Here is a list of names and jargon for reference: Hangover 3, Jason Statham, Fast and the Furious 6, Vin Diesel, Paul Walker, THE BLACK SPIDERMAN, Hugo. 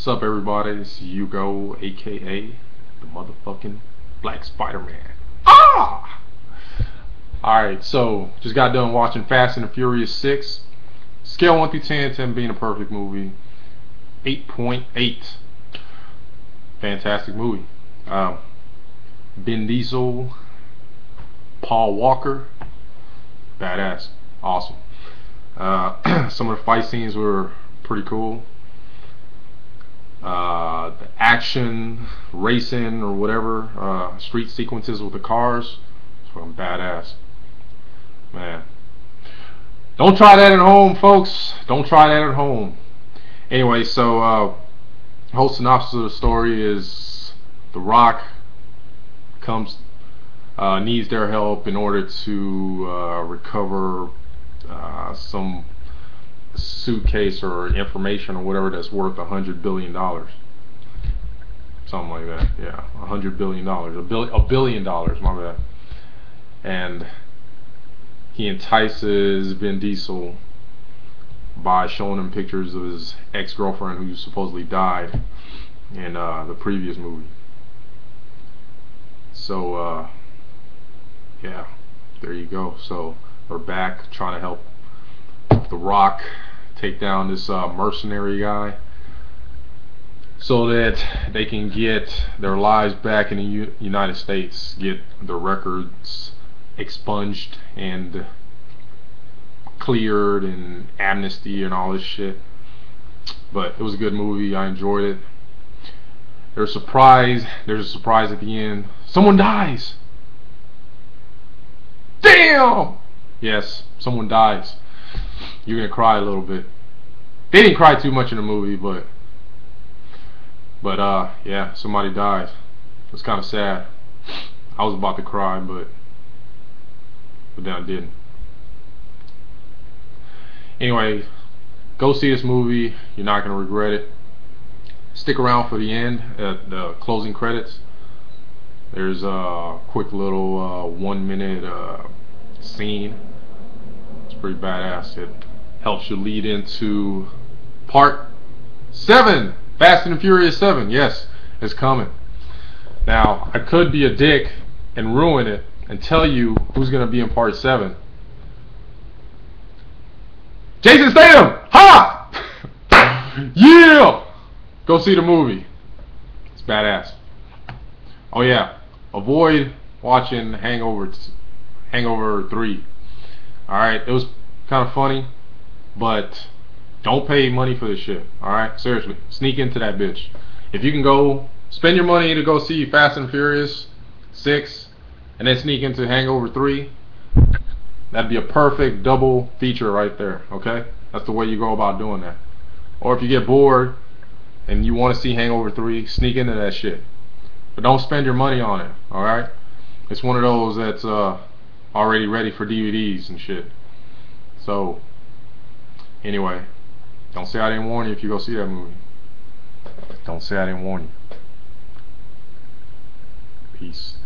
Sup everybody, it's Hugo, aka the motherfucking Black Spider-Man. Ah! Alright, so just got done watching Fast and the Furious 6. Scale 1 through 10, 10 being a perfect movie. 8.8. Fantastic movie. Vin Diesel, Paul Walker, badass, awesome. Some of the fight scenes were pretty cool. The action, racing, or whatever, street sequences with the cars, it's fucking badass, man. Don't try that at home, folks. Don't try that at home. Anyway, so whole synopsis of the story is The Rock needs their help in order to recover some suitcase or information or whatever that's worth $100 billion, something like that. Yeah, $100 billion, $1 billion, my bad. And he entices Vin Diesel by showing him pictures of his ex-girlfriend who supposedly died in the previous movie. So yeah, there you go. So we're back trying to help The Rock take down this mercenary guy so that they can get their lives back in the United States, get the records expunged and cleared and amnesty and all this shit. But it was a good movie, I enjoyed it. There's a surprise at the end. Someone dies. Damn! Yes, someone dies. You're gonna cry a little bit. They didn't cry too much in the movie, but yeah, somebody dies. It's kind of sad. I was about to cry, but then I didn't. Anyway, go see this movie. You're not gonna regret it. Stick around for the end, the closing credits. There's a quick little 1 minute scene. Pretty badass. It helps you lead into part 7. Fast and the Furious 7. Yes, it's coming. Now, I could be a dick and ruin it and tell you who's going to be in part 7. Jason Statham! Ha! Yeah! Go see the movie. It's badass. Oh yeah, avoid watching Hangover 3. Alright, it was kind of funny, but don't pay money for this shit. Alright, seriously, sneak into that bitch. If you can go spend your money to go see Fast and Furious 6 and then sneak into Hangover 3, that'd be a perfect double feature right there, okay? That's the way you go about doing that. Or if you get bored and you want to see Hangover 3, sneak into that shit. But don't spend your money on it, alright? It's one of those that's already ready for DVDs and shit. So anyway, don't say I didn't warn you if you go see that movie. Don't say I didn't warn you. Peace.